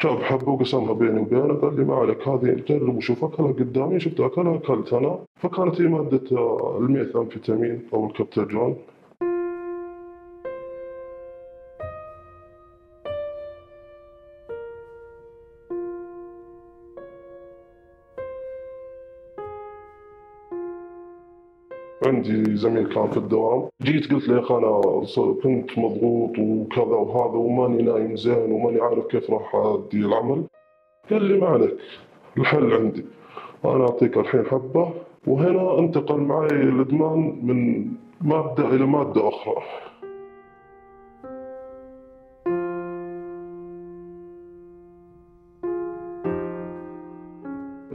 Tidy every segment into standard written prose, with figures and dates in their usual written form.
تعب حبه وقسمها بيني وبينه، قال لي ما عليك هذه جرب وشوف، اكلها قدامي، شفت اكلها اكلت انا. فكانت هي ماده الميث امفيتامين او الكبتاغون. عندي زميل كان في الدوام، جيت قلت له يا اخي انا كنت مضغوط وكذا وهذا وماني نايم زين وماني عارف كيف راح ادي العمل. قال لي ما عليك، الحل عندي، انا اعطيك الحين حبه. وهنا انتقل معي الادمان من ماده الى ماده اخرى.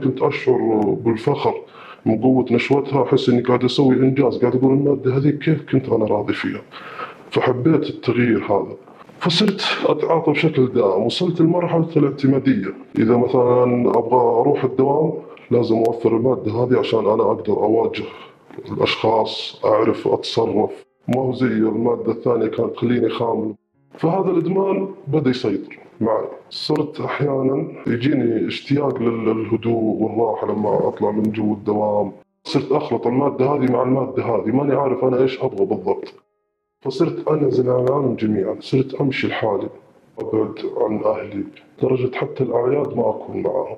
كنت اشعر بالفخر من قوة نشوتها، احس اني قاعد اسوي انجاز، قاعد اقول المادة هذه كيف كنت انا راضي فيها. فحبيت التغيير هذا، فصرت اتعاطى بشكل دائم، وصلت لمرحلة الاعتمادية. اذا مثلا ابغى اروح الدوام لازم اوفر المادة هذه عشان انا اقدر اواجه الاشخاص، اعرف اتصرف، ما هو زي المادة الثانية كانت تخليني خامل. فهذا الادمان بدا يسيطر معي، صرت احيانا يجيني اشتياق للهدوء والراحه لما اطلع من جو الدوام. صرت اخلط الماده هذه مع الماده هذه، ماني عارف انا ايش ابغى بالضبط. فصرت انعزل عن العالم جميعا، صرت امشي لحالي، ابعد عن اهلي، لدرجه حتى الاعياد ما اكون معاهم.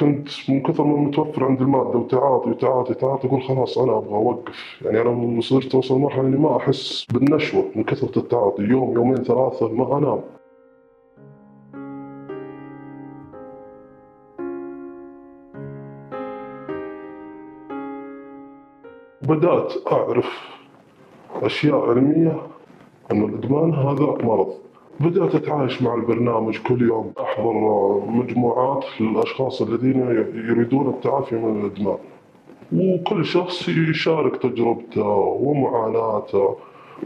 كنت من كثر ما متوفر عند الماده وتعاطي وتعاطي تعاطي اقول خلاص انا ابغى اوقف. يعني انا صرت اوصل مرحله اني ما احس بالنشوه من كثره التعاطي، يوم يومين ثلاثه ما انام. بدات اعرف اشياء علميه ان الادمان هذا مرض. بدأت أتعايش مع البرنامج، كل يوم أحضر مجموعات للأشخاص الذين يريدون التعافي من الإدمان، وكل شخص يشارك تجربته ومعاناته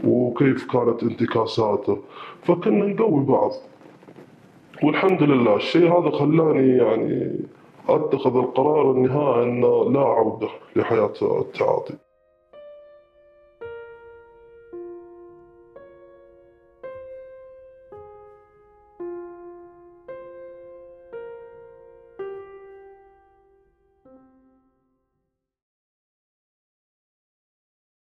وكيف كانت انتكاساته، فكنا نقوي بعض. والحمد لله الشيء هذا خلاني يعني أتخذ القرار النهائي أن لا عودة لحياة التعاطي.